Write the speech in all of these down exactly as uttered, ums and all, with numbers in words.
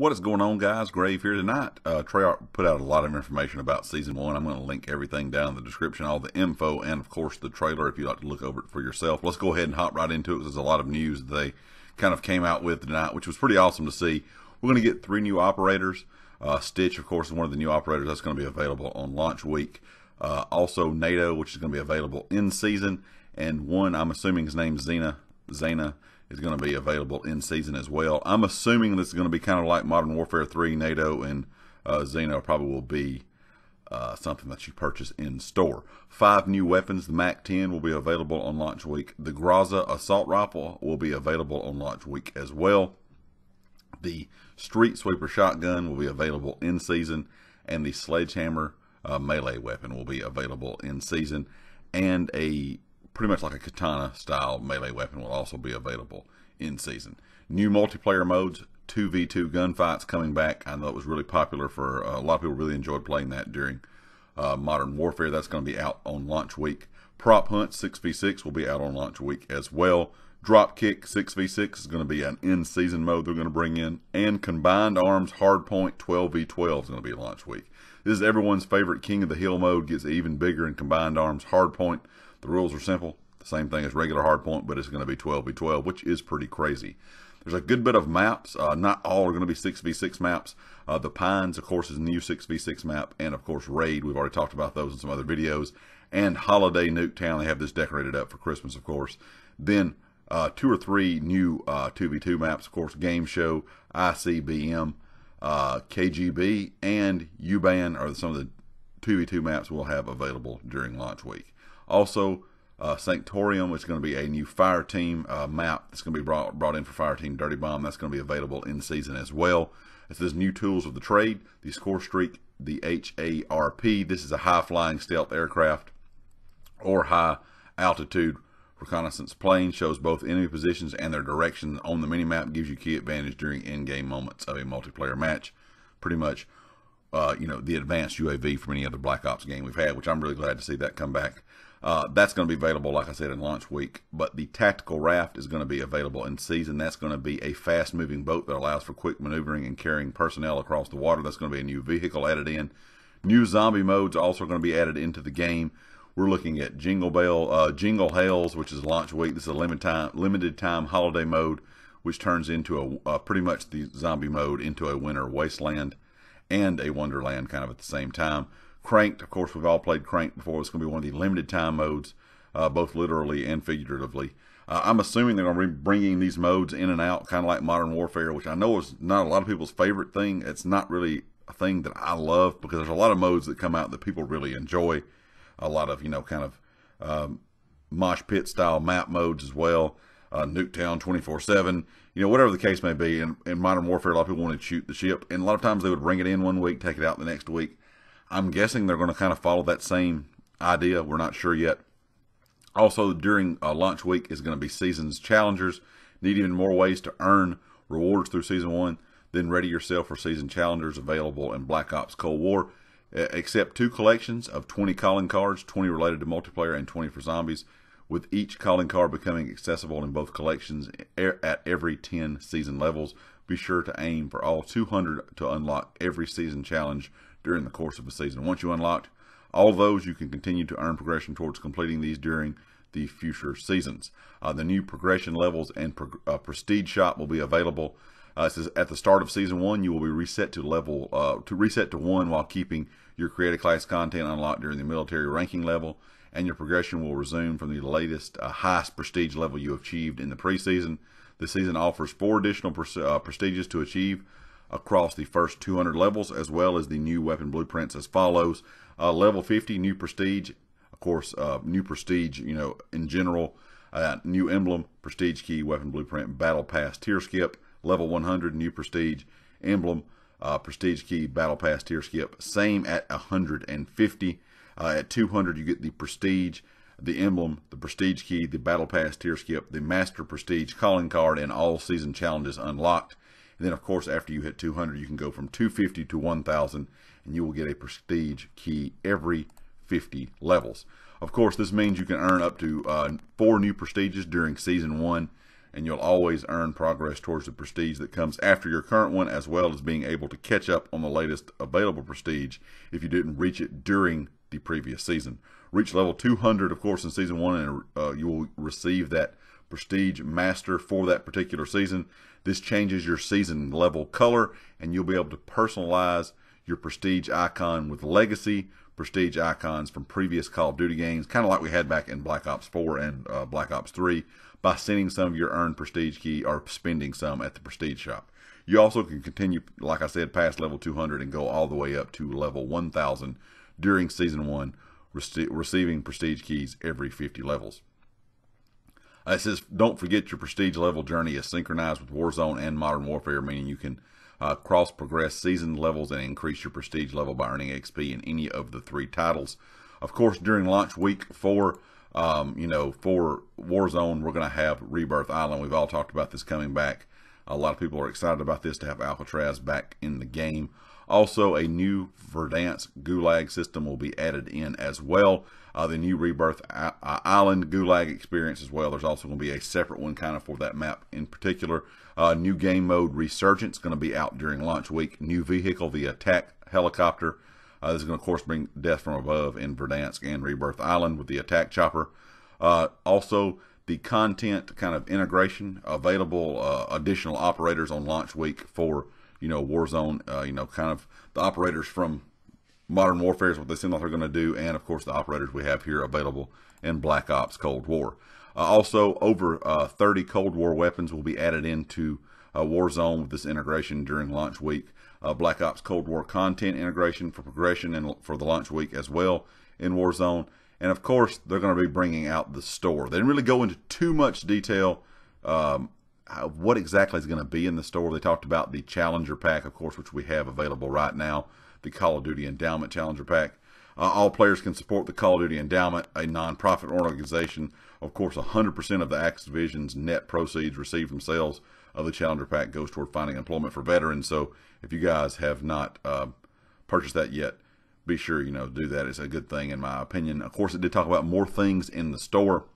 What is going on, guys? Grave here tonight. Uh, Treyarch put out a lot of information about Season one. I'm going to link everything down in the description, all the info, and of course the trailer if you'd like to look over it for yourself. Let's go ahead and hop right into it because there's a lot of news that they kind of came out with tonight, which was pretty awesome to see. We're going to get three new operators. Uh, Stitch, of course, is one of the new operators that's going to be available on launch week. Uh, also, NATO, which is going to be available in season, and one, I'm assuming his name's Zena, Zena. is going to be available in season as well. I'm assuming this is going to be kind of like Modern Warfare three. NATO and uh, Zena probably will be uh, something that you purchase in store. Five new weapons. The M A C ten will be available on launch week. The Graza assault rifle will be available on launch week as well. The Street Sweeper shotgun will be available in season, and the Sledgehammer uh, melee weapon will be available in season, and a pretty much like a katana style melee weapon will also be available in season. New multiplayer modes, two v two gunfights coming back. I know it was really popular for uh, a lot of people, really enjoyed playing that during uh, Modern Warfare. That's going to be out on launch week. Prop Hunt six v six will be out on launch week as well. Dropkick six v six is going to be an in-season mode they're going to bring in. And Combined Arms Hardpoint twelve v twelve is going to be launch week. This is everyone's favorite King of the Hill mode, gets even bigger in Combined Arms Hardpoint. The rules are simple, the same thing as regular hardpoint, but it's going to be twelve v twelve, which is pretty crazy. There's a good bit of maps. Uh, not all are going to be six v six maps. Uh, the Pines, of course, is a new six v six map, and of course Raid. We've already talked about those in some other videos. And Holiday Nuketown, they have this decorated up for Christmas, of course. Then uh, two or three new uh, two v two maps, of course, Game Show, I C B M, uh, K G B, and U-Ban are some of the two v two maps we'll have available during launch week. Also, uh, Sanctorium is going to be a new fire team uh, map that's going to be brought, brought in for Fire Team Dirty Bomb. That's going to be available in season as well. It says new tools of the trade, the score streak, the HARP. This is a high-flying stealth aircraft or high-altitude reconnaissance plane. Shows both enemy positions and their direction on the minimap. Gives you key advantage during in-game moments of a multiplayer match. Pretty much, uh, you know, the advanced U A V from any other Black Ops game we've had, which I'm really glad to see that come back. Uh, that's going to be available, like I said, in launch week. But the Tactical Raft is going to be available in season. That's going to be a fast-moving boat that allows for quick maneuvering and carrying personnel across the water. That's going to be a new vehicle added in. New zombie modes are also going to be added into the game. We're looking at Jingle Bell, uh, Jingle Hails, which is launch week. This is a limited time, limited time holiday mode, which turns into a uh, pretty much the zombie mode into a winter wasteland and a wonderland kind of at the same time. Cranked, of course, we've all played Cranked before. It's going to be one of the limited time modes, uh, both literally and figuratively. Uh, I'm assuming they're going to be bringing these modes in and out, kind of like Modern Warfare, which I know is not a lot of people's favorite thing. It's not really a thing that I love because there's a lot of modes that come out that people really enjoy. A lot of, you know, kind of um, mosh pit style map modes as well. Uh, Nuketown twenty-four seven, you know, whatever the case may be. In, in Modern Warfare, a lot of people wanted to shoot the ship, and a lot of times they would bring it in one week, take it out the next week. I'm guessing they're going to kind of follow that same idea. We're not sure yet. Also, during uh, launch week is going to be Season's Challengers. Need even more ways to earn rewards through Season one? Then ready yourself for Season Challengers available in Black Ops Cold War. Accept two collections of twenty calling cards, twenty related to multiplayer and twenty for zombies, with each calling card becoming accessible in both collections at every ten season levels. Be sure to aim for all two hundred to unlock every Season Challenge during the course of a season. Once you unlocked all those, you can continue to earn progression towards completing these during the future seasons. Uh, the new progression levels and pre uh, prestige shop will be available. Uh, it says at the start of season one, you will be reset to level uh, to reset to one while keeping your creative class content unlocked during the military ranking level, and your progression will resume from the latest uh, highest prestige level you achieved in the preseason. This season offers four additional pres uh, prestiges to achieve across the first two hundred levels, as well as the new weapon blueprints as follows. Uh, level fifty, new prestige, of course, uh, new prestige, you know, in general, uh, new emblem, prestige key, weapon blueprint, battle pass, tier skip. Level one hundred, new prestige, emblem, uh, prestige key, battle pass, tier skip. Same at one hundred fifty. Uh, at two hundred, you get the prestige, the emblem, the prestige key, the battle pass, tier skip, the master prestige calling card, and all season challenges unlocked. And then, of course, after you hit two hundred, you can go from two fifty to one thousand, and you will get a prestige key every fifty levels. Of course, this means you can earn up to uh, four new prestiges during Season one, and you'll always earn progress towards the prestige that comes after your current one, as well as being able to catch up on the latest available prestige if you didn't reach it during the previous season. Reach level two hundred, of course, in season one, and uh, you will receive that prestige master for that particular season. This changes your season level color, and you'll be able to personalize your prestige icon with legacy prestige icons from previous Call of Duty games, kind of like we had back in Black Ops four and uh, Black Ops three, by sending some of your earned prestige key or spending some at the prestige shop. You also can continue, like I said, past level two hundred and go all the way up to level one thousand during season one, rece receiving prestige keys every fifty levels. Uh, it says, don't forget your prestige level journey is synchronized with Warzone and Modern Warfare, meaning you can Uh, cross progress season levels and increase your prestige level by earning X P in any of the three titles. Of course, during launch week for um, you know, for Warzone, we're going to have Rebirth Island. We've all talked about this coming back. A lot of people are excited about this, to have Alcatraz back in the game. Also, a new Verdansk Gulag system will be added in as well. Uh, the new Rebirth Island Gulag experience as well. There's also going to be a separate one kind of for that map in particular. Uh, new game mode Resurgence going to be out during launch week. New vehicle, the attack helicopter. Uh, this is going to, of course, bring death from above in Verdansk and Rebirth Island with the attack chopper. Uh, also, the content kind of integration, available uh, additional operators on launch week for, you know, Warzone, uh, you know, kind of the operators from Modern Warfare is what they seem like they're going to do, and of course the operators we have here available in Black Ops Cold War. Uh, also, over uh, thirty Cold War weapons will be added into uh, Warzone with this integration during launch week. Uh, Black Ops Cold War content integration for progression and for the launch week as well in Warzone. And of course, they're going to be bringing out the store. They didn't really go into too much detail um, what exactly is going to be in the store. They talked about the Challenger Pack, of course, which we have available right now. The Call of Duty Endowment Challenger Pack. Uh, all players can support the Call of Duty Endowment, a nonprofit organization. Of course, one hundred percent of the Activision's net proceeds received from sales of the Challenger Pack goes toward finding employment for veterans. So if you guys have not uh, purchased that yet, be sure, you know, do that. It's a good thing, in my opinion. Of course, it did talk about more things in the store.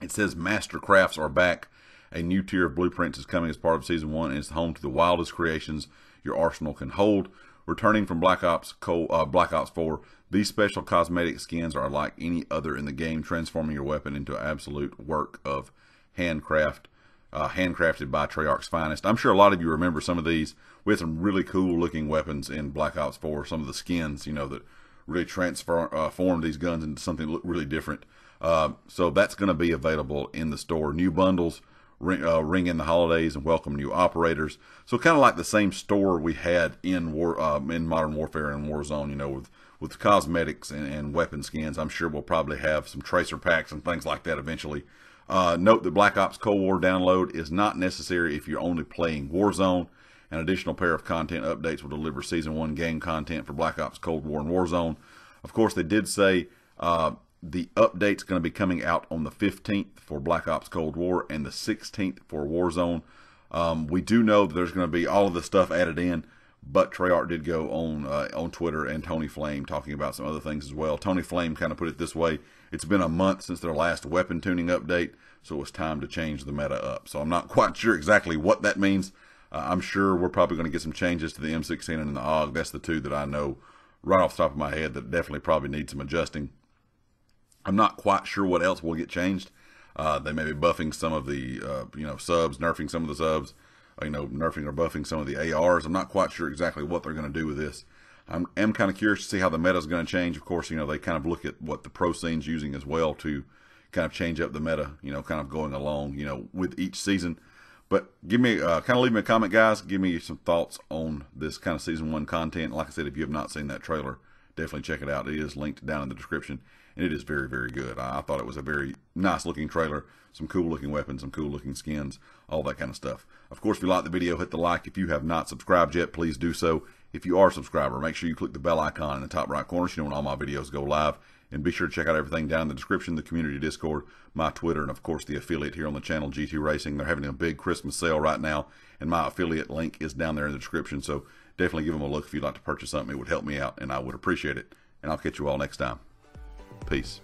It says Mastercrafts are back. A new tier of blueprints is coming as part of Season one, and it's home to the wildest creations your arsenal can hold. Returning from Black Ops, uh, Black Ops four, these special cosmetic skins are like any other in the game, transforming your weapon into an absolute work of handcraft, uh, handcrafted by Treyarch's finest. I'm sure a lot of you remember some of these. We had some really cool looking weapons in Black Ops four. Some of the skins, you know, that really transform uh, formed these guns into something really different. Uh, so that's going to be available in the store. New bundles. Ring, uh, ring in the holidays and welcome new operators. So kind of like the same store we had in war, um, in Modern Warfare and Warzone, you know, with with cosmetics and, and weapon skins. I'm sure we'll probably have some tracer packs and things like that eventually. Uh, note that Black Ops Cold War download is not necessary if you're only playing Warzone. An additional pair of content updates will deliver Season one game content for Black Ops Cold War and Warzone. Of course, they did say Uh, the update's going to be coming out on the fifteenth for Black Ops Cold War and the sixteenth for Warzone. Um, we do know that there's going to be all of the stuff added in, but Treyarch did go on uh, on Twitter and Tony Flame talking about some other things as well. Tony Flame kind of put it this way: it's been a month since their last weapon tuning update, so it was time to change the meta up. So I'm not quite sure exactly what that means. Uh, I'm sure we're probably going to get some changes to the M sixteen and the A U G. That's the two that I know right off the top of my head that definitely probably need some adjusting. I'm not quite sure what else will get changed. Uh, they may be buffing some of the, uh, you know, subs, nerfing some of the subs, or, you know, nerfing or buffing some of the A Rs. I'm not quite sure exactly what they're going to do with this. I am kind of curious to see how the meta is going to change. Of course, you know, they kind of look at what the pro scene's using as well to kind of change up the meta, you know, kind of going along, you know, with each season. But give me, uh, kind of leave me a comment, guys. Give me some thoughts on this kind of season one content. Like I said, if you have not seen that trailer, definitely check it out. It is linked down in the description, and it is very, very good. I thought it was a very nice looking trailer. Some cool looking weapons, some cool looking skins, all that kind of stuff. Of course, if you like the video, hit the like. If you have not subscribed yet, please do so. If you are a subscriber, make sure you click the bell icon in the top right corner so you know when all my videos go live. And be sure to check out everything down in the description, the community Discord, my Twitter, and of course the affiliate here on the channel, G T Racing. They're having a big Christmas sale right now, and my affiliate link is down there in the description. So definitely give them a look if you'd like to purchase something. It would help me out, and I would appreciate it. And I'll catch you all next time. Peace.